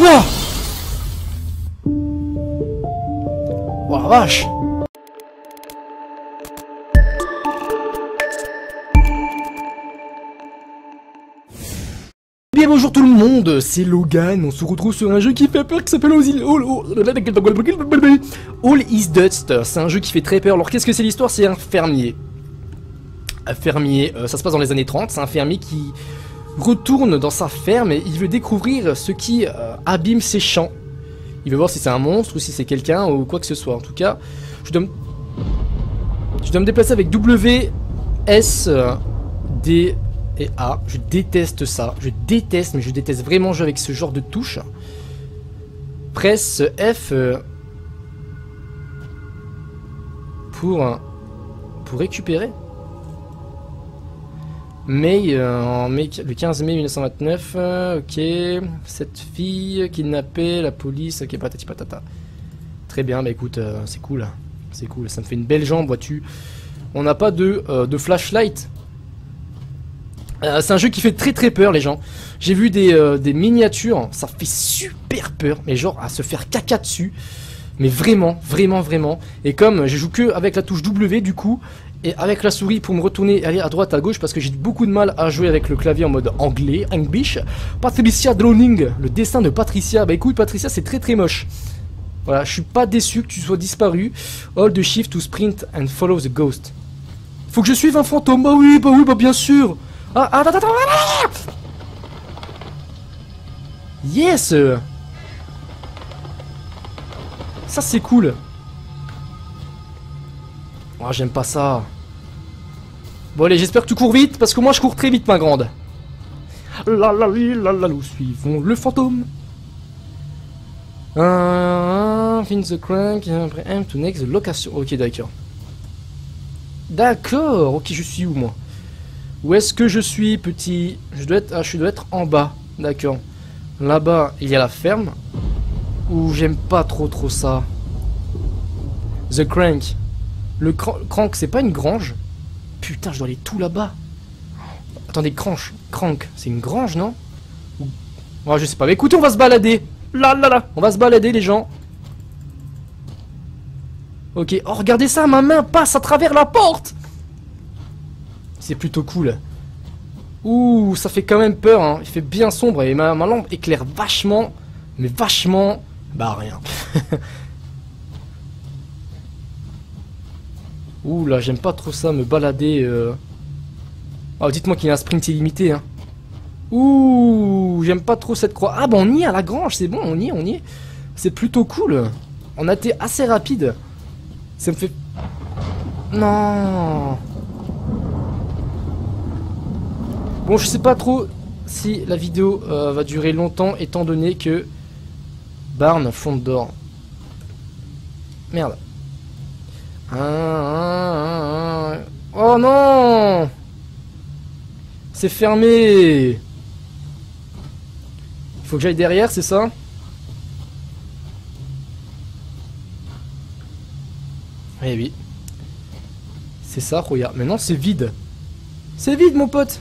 Wouah! Wouah, vache! Bien bonjour tout le monde, c'est Logan, on se retrouve sur un jeu qui fait peur qui s'appelle All is Dust. C'est un jeu qui fait très peur. Alors qu'est-ce que c'est l'histoire? C'est un fermier. Un fermier, ça se passe dans les années 30, c'est un fermier qui retourne dans sa ferme et il veut découvrir ce qui abîme ses champs. Il veut voir si c'est un monstre ou si c'est quelqu'un ou quoi que ce soit. En tout cas, je dois me déplacer avec W, S, D et A. Je déteste ça. Je déteste, mais je déteste vraiment jouer avec ce genre de touches. Presse F pour récupérer. Le 15 mai 1929, ok, cette fille kidnappée, la police, ok, patati patata. Très bien, bah écoute, c'est cool, ça me fait une belle jambe, vois-tu. On n'a pas de flashlight. C'est un jeu qui fait très peur, les gens. J'ai vu des miniatures, ça fait super peur, mais genre à se faire caca dessus. Mais vraiment. Et comme je joue que avec la touche W, du coup... Et avec la souris pour me retourner aller à droite à gauche parce que j'ai beaucoup de mal à jouer avec le clavier en mode anglais, English. Patricia Drawing, le dessin de Patricia. Bah écoute Patricia, c'est très moche. Voilà, je suis pas déçu que tu sois disparu. Hold the shift to sprint and follow the ghost. Faut que je suive un fantôme. Bah oui, bien sûr. Ah. Yes. Ça c'est cool. Oh, j'aime pas ça. Bon allez, j'espère que tu cours vite, parce que moi je cours très vite, ma grande. Nous suivons le fantôme. Find the crank, après aim to next the location. Ok, d'accord. D'accord, ok, je suis où, moi? Où est-ce que je suis, petit? Je dois être en bas, d'accord. Là-bas, il y a la ferme. Ouh, j'aime pas trop ça. The crank. Le crank, c'est pas une grange? Putain, je dois aller tout là-bas. Attendez, crank, c'est une grange, non? Oh, je sais pas, mais écoutez, on va se balader. On va se balader, les gens. Ok, oh, regardez ça, ma main passe à travers la porte. C'est plutôt cool. Ouh, ça fait quand même peur, hein. Il fait bien sombre et ma lampe éclaire vachement. Mais vachement... Bah, rien. Ouh là, j'aime pas trop ça, me balader. Oh, dites-moi qu'il y a un sprint illimité, hein. Ouh, j'aime pas trop cette croix. Ah bah on y est à la grange, c'est bon, on y est. C'est plutôt cool. On a été assez rapide. Ça me fait... Non. Bon, je sais pas trop si la vidéo va durer longtemps, étant donné que... Barn, fond d'or. Merde. Oh non! C'est fermé! Il faut que j'aille derrière, c'est ça? Eh oui. C'est ça, regarde. Maintenant, c'est vide. C'est vide, mon pote!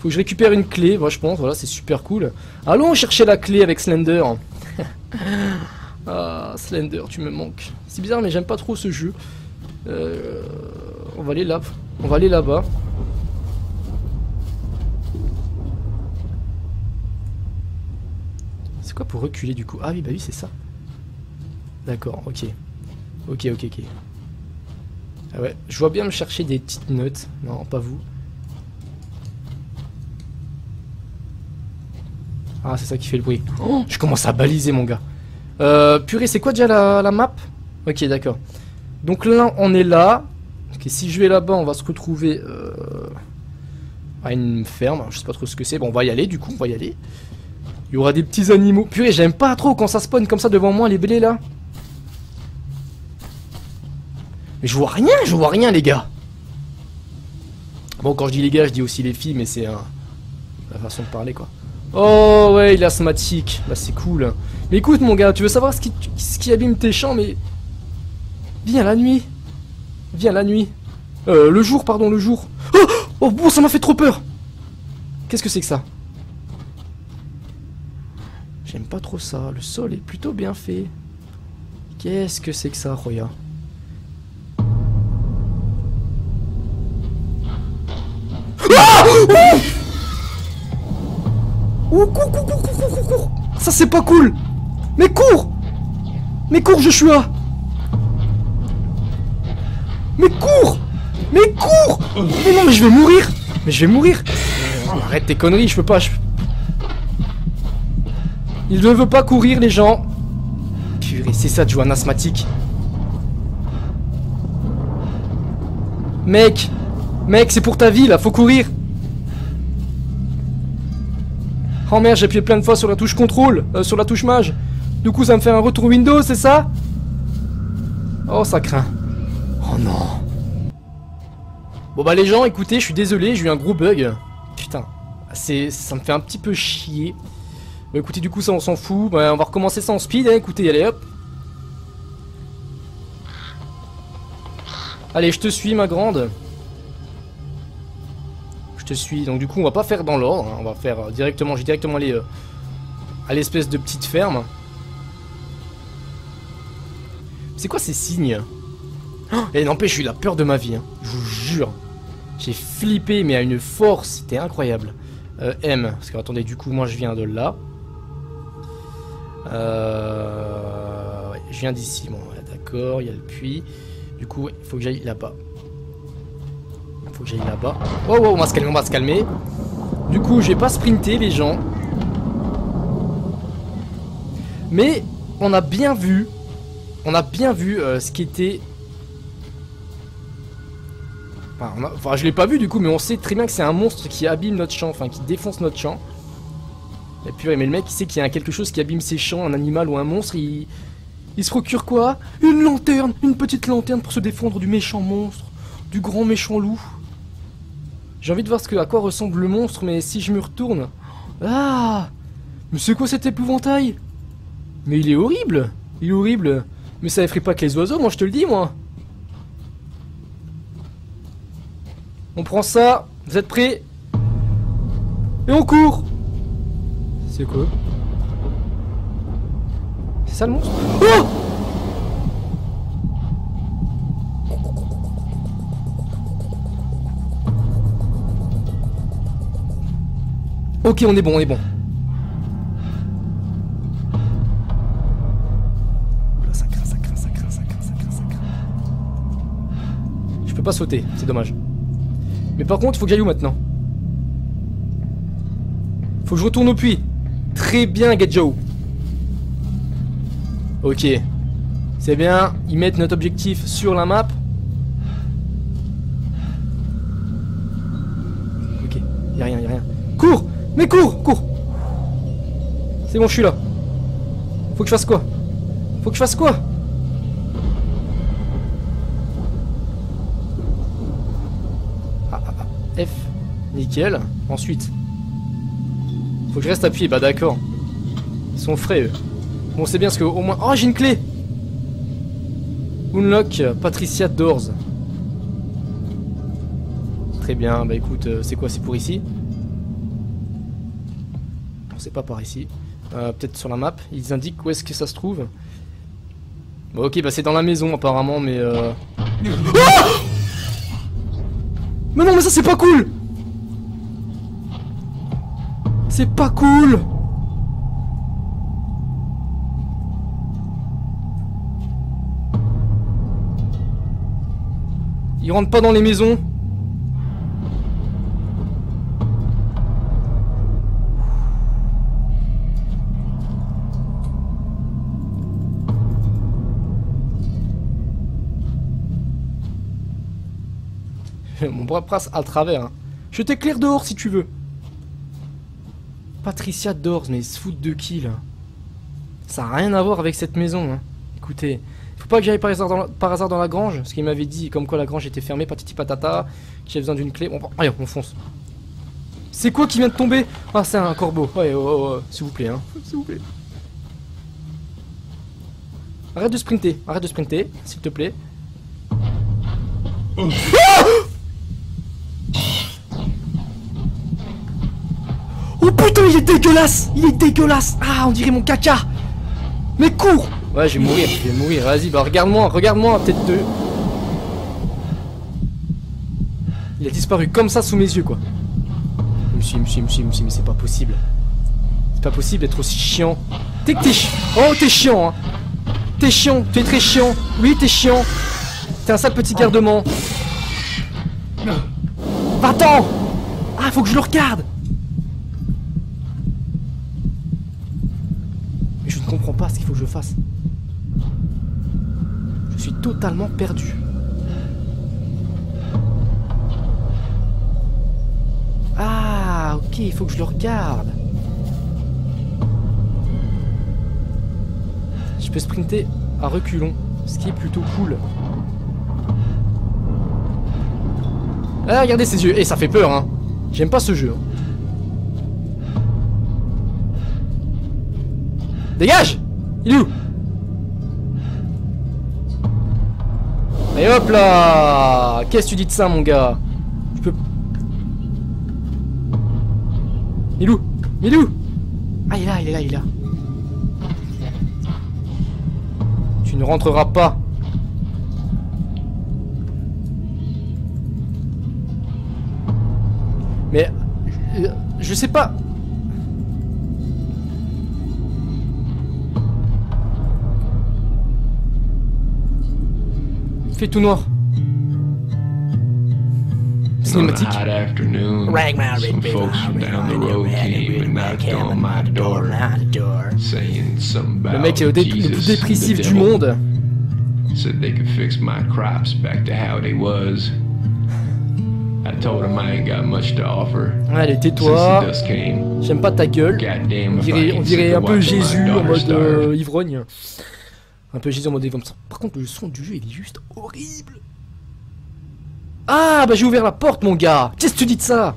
Faut que je récupère une clé, moi je pense. Voilà, c'est super cool. Allons chercher la clé avec Slender. Ah, Slender, tu me manques. C'est bizarre, mais j'aime pas trop ce jeu. On va aller là. On va aller là-bas. C'est quoi pour reculer du coup? Ah oui, bah oui, c'est ça. D'accord, ok. Ok. Ah ouais, je vois bien me chercher des petites notes. Non, pas vous. Ah, c'est ça qui fait le bruit. Oh, je commence à baliser, mon gars. Purée, c'est quoi déjà la map? Ok, d'accord. Donc là, on est là. Ok, si je vais là-bas, on va se retrouver à une ferme. Je sais pas trop ce que c'est. Bon, on va y aller, du coup, on va y aller. Il y aura des petits animaux. Purée, j'aime pas trop quand ça spawn comme ça devant moi, les blés, là. Mais je vois rien, les gars. Bon, quand je dis les gars, je dis aussi les filles, mais c'est la façon de parler, quoi. Oh ouais, il est asthmatique. Bah c'est cool. Mais écoute mon gars, tu veux savoir ce qui abîme tes champs, mais... Viens la nuit. Le jour, pardon, le jour. Oh, Oh bon, ça m'a fait trop peur. Qu'est-ce que c'est que ça? J'aime pas trop ça. Le sol est plutôt bien fait. Qu'est-ce que c'est que ça, Roya? Ah oh, oh, cours, cours, cours, cours, cours, cours. Ça c'est pas cool. Mais cours. Mais cours, Joshua. Mais cours. Mais cours. Mais non, mais je vais mourir. Mais je vais mourir. Oh, arrête tes conneries, je peux pas. Il ne veut pas courir, les gens. Purée, c'est ça de jouer un asthmatique. Mec. Mec, c'est pour ta vie, là, faut courir. Oh merde, j'ai appuyé plein de fois sur la touche contrôle, sur la touche mage. Du coup, ça me fait un retour Windows, c'est ça? Oh, ça craint. Oh non. Bon bah les gens, écoutez, je suis désolé, j'ai eu un gros bug. Putain, ça me fait un petit peu chier. Bah écoutez, du coup, ça, on s'en fout. Bah, on va recommencer ça en speed, hein, écoutez, allez, hop. Allez, je te suis, ma grande. Je suis, donc du coup on va pas faire dans l'ordre, hein. On va faire directement, j'ai directement allé à l'espèce de petite ferme. C'est quoi ces signes? Oh, et n'empêche, j'ai eu la peur de ma vie, hein. Je vous jure. J'ai flippé, mais à une force, c'était incroyable. M, parce que attendez, du coup moi je viens de là. Ouais, je viens d'ici, bon ouais, d'accord, il y a le puits. Du coup, il ouais, faut que j'aille là-bas. Faut que j'aille là-bas. Oh, oh, on va se calmer, on va se calmer. Du coup, je vais pas sprinter, les gens. Mais on a bien vu. On a bien vu ce qui était... Enfin, je l'ai pas vu du coup, mais on sait très bien que c'est un monstre qui abîme notre champ, enfin qui défonce notre champ. Et puis, ouais, mais le mec, il sait qu'il y a quelque chose qui abîme ses champs, un animal ou un monstre. Il se procure quoi? Une lanterne, une petite lanterne pour se défendre du méchant monstre. Du grand méchant loup. J'ai envie de voir à quoi ressemble le monstre, mais si je me retourne... Ah! Mais c'est quoi cet épouvantail? Mais il est horrible! Il est horrible! Mais ça effraie pas que les oiseaux, moi je te le dis, moi! On prend ça, vous êtes prêts? Et on court! C'est quoi? C'est ça le monstre? Oh! Ok, on est bon, on est bon. Ça craint, ça craint, ça craint, ça craint, ça craint, ça craint. Je peux pas sauter, c'est dommage. Mais par contre, il faut que j'aille où maintenant? Faut que je retourne au puits. Très bien, Gadjao. Ok. C'est bien, ils mettent notre objectif sur la map. Ok, y'a rien, y'a rien. Cours! Mais cours, cours. C'est bon, je suis là. Faut que je fasse quoi? Faut que je fasse quoi? Ah, ah, ah. F. Nickel. Ensuite. Faut que je reste appuyé. Bah d'accord. Ils sont frais, eux. Bon, c'est bien parce que au moins... Oh, j'ai une clé. Unlock Patricia Doors. Très bien. Bah écoute, c'est quoi? C'est pour ici? C'est pas par ici. Peut-être sur la map. Ils indiquent où est-ce que ça se trouve. Bon, ok, bah c'est dans la maison apparemment, mais... Ah mais non, mais ça c'est pas cool. C'est pas cool. Ils rentrent pas dans les maisons. Mon bras passe à travers. Hein. Je t'éclaire dehors si tu veux. Patricia Doors, mais ils se foutent de qui là? Ça n'a rien à voir avec cette maison. Hein. Écoutez, faut pas que j'aille par hasard dans la grange. Parce qu'il m'avait dit, comme quoi la grange était fermée, patati patata, qu'il y avait besoin d'une clé. Bon, allez, on fonce. C'est quoi qui vient de tomber? Ah, c'est un corbeau. Ouais, oh, s'il vous plaît. Hein. S'il vous plaît. Arrête de sprinter, s'il te plaît. Oh. Ah Oh putain, il est dégueulasse. Il est dégueulasse. Ah, on dirait mon caca. Mais cours. Ouais, je vais mourir, je vais mourir. Vas-y, bah regarde-moi, regarde-moi, peut-être deux. Il a disparu comme ça sous mes yeux, quoi. Je me suis, mais c'est pas possible. C'est pas possible d'être aussi chiant. T'es que t'es chiant. Oh, t'es chiant, hein. T'es chiant, t'es très chiant. Oui, t'es chiant. T'es un sale petit gardement. Va-t'en. Ah, faut que je le regarde. Mais je ne comprends pas ce qu'il faut que je fasse. Je suis totalement perdu. Ah, ok, il faut que je le regarde. Je peux sprinter à reculons, ce qui est plutôt cool. Ah, regardez ses yeux. Et ça fait peur, hein. J'aime pas ce jeu. Dégage! Il est où? Et hop là! Qu'est-ce que tu dis de ça, mon gars? Je peux... Il est où? Il est où? Ah, il est là, il est là, il est là. Tu ne rentreras pas. Mais... Je sais pas... Fait tout noir. Cinématique. Some folks from down the road came and knocked on my door, saying something about Jesus. Le mec le plus dépressif du monde. Said they could fix my crops back to how they was. I told him I ain't got much to offer. Allez, tais-toi. J'aime pas ta gueule. On dirait un peu Jésus en mode ivrogne. Un peu gisant en mode des ventes. Par contre, le son du jeu, il est juste horrible. Ah, bah j'ai ouvert la porte, mon gars. Qu'est-ce que tu dis de ça?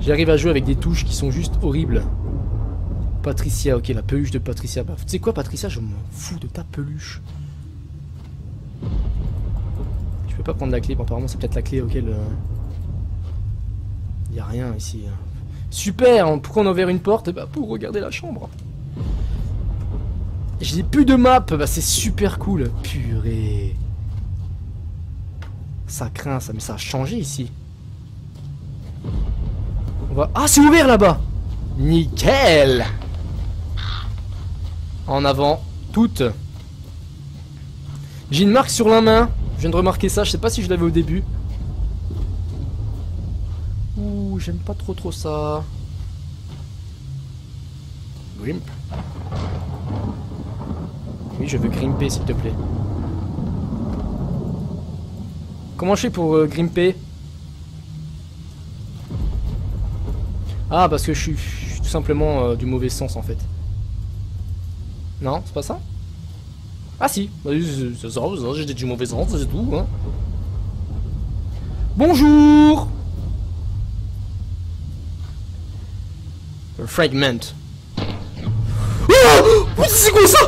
J'arrive à jouer avec des touches qui sont juste horribles. Patricia, ok, la peluche de Patricia. Bah, tu sais quoi, Patricia, je m'en fous de ta peluche. Je peux pas prendre la clé. Bon, apparemment, c'est peut-être la clé auquel... Y a rien ici. Super, hein, pourquoi on a ouvert une porte? Et bah pour regarder la chambre. J'ai plus de map, bah c'est super cool. Purée. Ça craint ça, mais ça a changé ici. On va... Ah, c'est ouvert là-bas. Nickel. En avant, toutes. J'ai une marque sur la main. Je viens de remarquer ça, je sais pas si je l'avais au début. Ouh, j'aime pas trop ça. Grimp. Oui, je veux grimper, s'il te plaît. Comment je fais pour grimper? Ah, parce que je suis tout simplement du mauvais sens, en fait. Non, c'est pas ça? Ah si, c'est ça, j'étais du mauvais sens, c'est tout. Hein. Bonjour. Fragment. Oh, c'est quoi ça?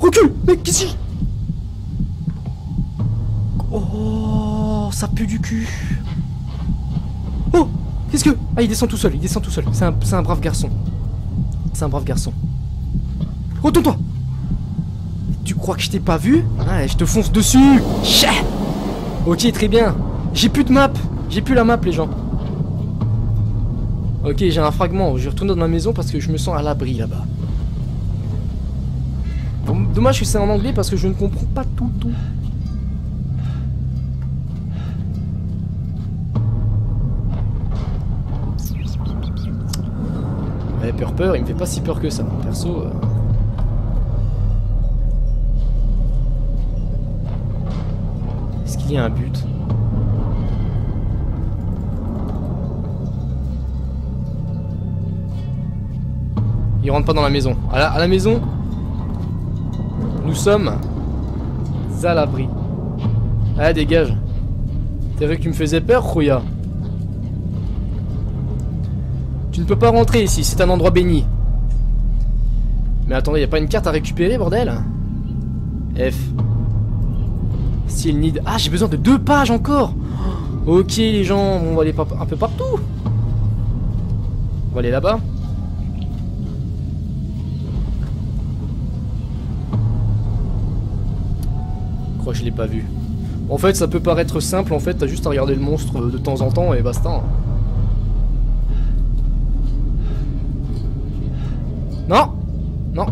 Recule, mec, qu'est-ce qui... Oh, ça pue du cul. Oh, qu'est-ce que... Ah, il descend tout seul, il descend tout seul. C'est un brave garçon. C'est un brave garçon. Retourne-toi. Tu crois que je t'ai pas vu? Ouais, je te fonce dessus. Ok, très bien. J'ai plus de map. J'ai plus la map, les gens. Ok, j'ai un fragment, je retourne dans ma maison parce que je me sens à l'abri là-bas. Bon, dommage que c'est en anglais parce que je ne comprends pas tout. Ouais, peur, il me fait pas si peur que ça, perso. Est-ce qu'il y a un but ? Il rentre pas dans la maison. À la maison, nous sommes à l'abri. Ah, dégage. T'as vu que tu me faisais peur, Rouya? Tu ne peux pas rentrer ici, c'est un endroit béni. Mais attendez, y a pas une carte à récupérer, bordel? F. Still need. Ah, j'ai besoin de 2 pages encore. Ok les gens, on va aller un peu partout. On va aller là-bas. Je crois que je l'ai pas vu. En fait ça peut paraître simple, en fait t'as juste à regarder le monstre de temps en temps et basta. Non, non.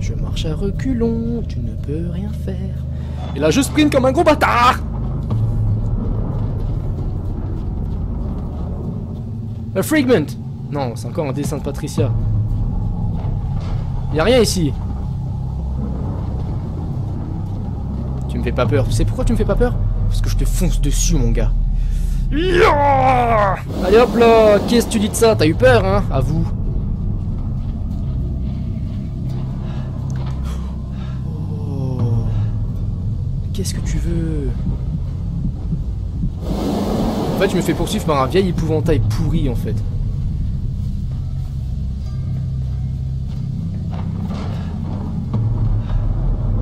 Je marche à reculons, tu ne peux rien faire. Et là je sprint comme un gros bâtard. A fragment. Non, c'est encore un dessin de Patricia. Y'a rien ici. Tu me fais pas peur. Tu sais pourquoi tu me fais pas peur? Parce que je te fonce dessus, mon gars. Yeah. Allez hop là. Qu'est-ce que tu dis de ça? T'as eu peur, hein? À vous. Oh. Qu'est-ce que tu veux? En fait, je me fais poursuivre par un vieil épouvantail pourri, en fait.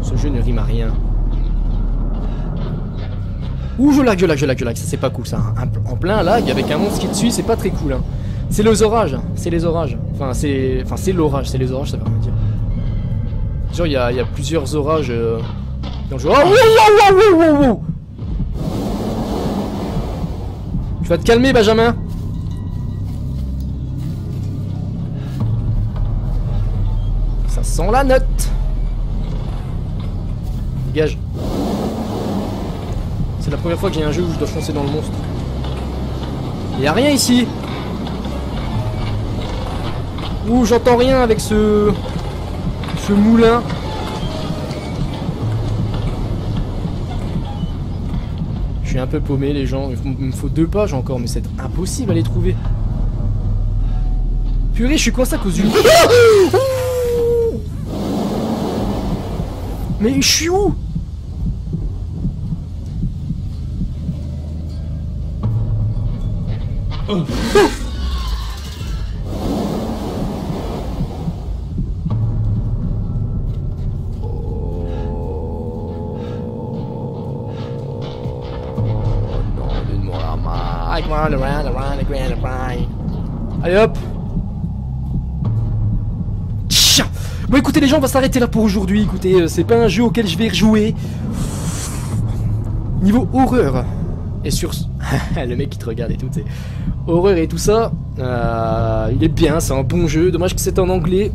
Ce jeu ne rime à rien. Ouh, je lag, ça c'est pas cool, ça. En plein lag, avec un monstre qui te suit, c'est pas très cool. Hein. C'est les orages, Enfin, c'est l'orage, c'est les orages, ça veut rien dire. Genre, il y a plusieurs orages dans le jeu. Oh, tu vas te calmer, Benjamin. Ça sent la note. Dégage. C'est la première fois que j'ai un jeu où je dois foncer dans le monstre. Y'a rien ici. Ouh, j'entends rien avec ce moulin. Un peu paumé les gens, il me faut 2 pages encore, mais c'est impossible à les trouver. Purée, je suis coincé à cause du loup. Mais je suis où? Oh. Allez hop. Tchia. Bon écoutez les gens, on va s'arrêter là pour aujourd'hui. Écoutez, c'est pas un jeu auquel je vais rejouer. Niveau horreur. Et sur... le mec qui te regarde et tout, c'est... Horreur et tout ça. Il est bien, c'est un bon jeu. Dommage que c'est en anglais.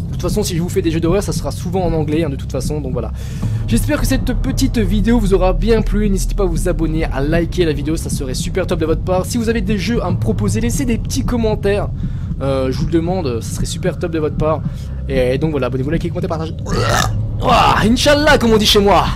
De toute façon, si je vous fais des jeux d'horreur, ça sera souvent en anglais, hein, de toute façon, donc voilà. J'espère que cette petite vidéo vous aura bien plu. N'hésitez pas à vous abonner, à liker la vidéo, ça serait super top de votre part. Si vous avez des jeux à me proposer, laissez des petits commentaires. Je vous le demande, ça serait super top de votre part. Et donc voilà, abonnez-vous, likez, commentez, partagez. Inch'Allah, comme on dit chez moi.